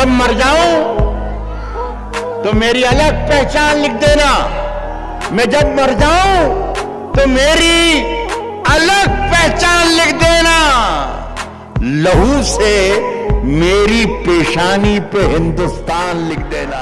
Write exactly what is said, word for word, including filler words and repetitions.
जब मर जाऊं तो मेरी अलग पहचान लिख देना, मैं जब मर जाऊं तो मेरी अलग पहचान लिख देना। लहू से मेरी पेशानी पे हिंदुस्तान लिख देना।